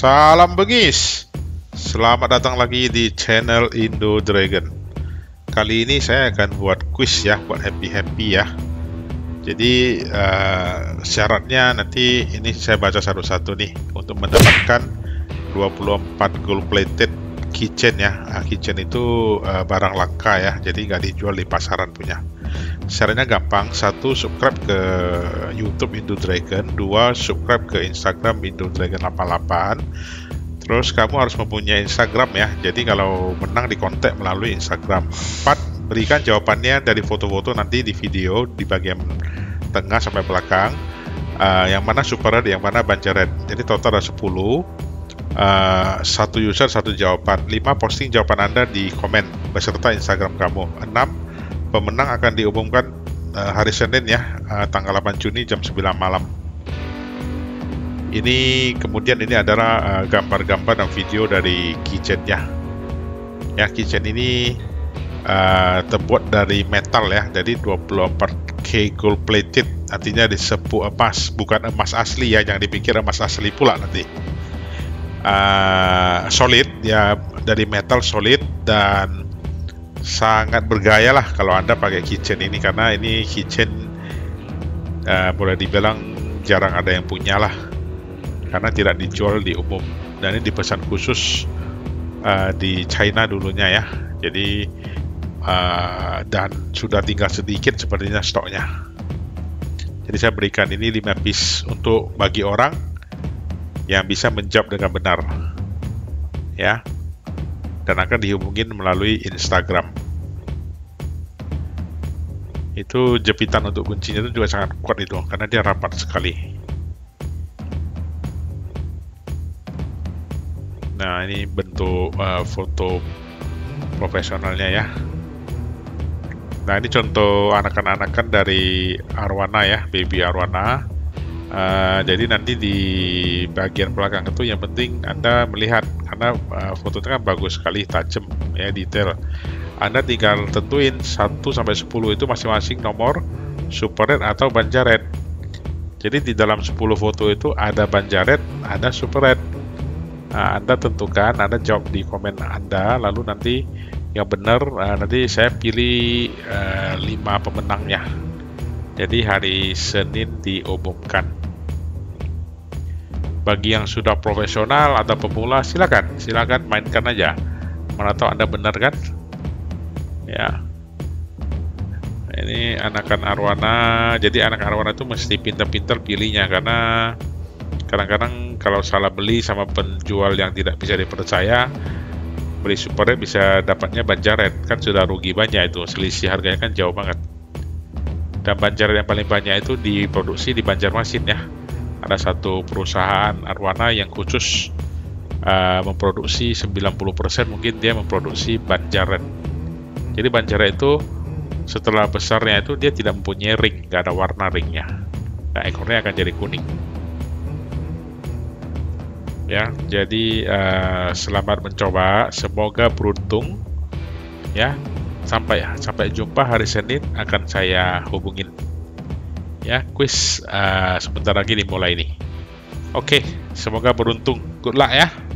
Salam bengis, selamat datang lagi di channel Indo Dragon. Kali ini saya akan buat quiz ya, buat happy-happy ya. Jadi syaratnya nanti ini saya baca satu-satu nih. Untuk mendapatkan 24 gold plated keychain ya. Keychain itu barang langka ya, jadi nggak dijual di pasaran punya. Caranya gampang. 1. Subscribe ke YouTube Indo Dragon. 2. Subscribe ke Instagram Indo Dragon 88. Terus kamu harus mempunyai Instagram ya. Jadi kalau menang dikontak melalui Instagram. 4. Berikan jawabannya dari foto-foto nanti di video di bagian tengah sampai belakang. Yang mana super red, yang mana banjar red. Jadi total ada 10. Satu user satu jawaban. 5. Posting jawaban Anda di komen beserta Instagram kamu. 6. Pemenang akan diumumkan hari Senin ya, tanggal 8 Juni jam 9 malam. Ini kemudian ini adalah gambar-gambar dan video dari keychainnya. Ya, keychain ini terbuat dari metal ya, jadi 24K gold plated, artinya disepu emas, bukan emas asli ya, jangan dipikir emas asli pula nanti. Solid ya, dari metal solid dan sangat bergaya lah kalau Anda pakai keychain ini, karena ini keychain boleh dibilang jarang ada yang punya lah, karena tidak dijual di umum dan ini dipesan khusus di China dulunya ya. Jadi dan sudah tinggal sedikit sepertinya stoknya. Jadi saya berikan ini 5 piece untuk bagi orang yang bisa menjawab dengan benar ya, dan akan dihubungin melalui Instagram. Itu jepitan untuk kuncinya itu juga sangat kuat itu, karena dia rapat sekali. Nah, ini bentuk foto profesionalnya ya. Nah, ini contoh anakan-anakan dari arwana ya, baby arwana. Jadi nanti di bagian belakang itu yang penting Anda melihat, karena fotonya kan bagus sekali, tajam ya, detail. Anda tinggal tentuin 1 sampai 10 itu masing-masing nomor super red atau banjar red. Jadi di dalam 10 foto itu ada banjar red, ada super red. Nah, Anda tentukan, Anda jawab di komen Anda, lalu nanti yang benar nanti saya pilih 5 pemenangnya. Jadi hari Senin diumumkan. Bagi yang sudah profesional atau pemula, silakan mainkan aja. Mana tahu Anda benar kan? Ya. Ini anakan arwana. Jadi anak arwana itu mesti pintar-pintar pilihnya, karena kadang-kadang kalau salah beli sama penjual yang tidak bisa dipercaya, beli super red bisa dapatnya banjar red, kan sudah rugi banyak itu. Selisih harganya kan jauh banget. Dan banjar yang paling banyak itu diproduksi di Banjarmasin ya. Ada satu perusahaan arwana yang khusus memproduksi 90% mungkin dia memproduksi banjar red. Jadi banjar itu setelah besarnya itu dia tidak mempunyai ring, nggak ada warna ringnya. Nah, ekornya akan jadi kuning. Ya, jadi selamat mencoba, semoga beruntung ya. Sampai jumpa hari Senin, akan saya hubungin ya. Kuis sebentar lagi dimulai nih. Oke, semoga beruntung. Good luck ya.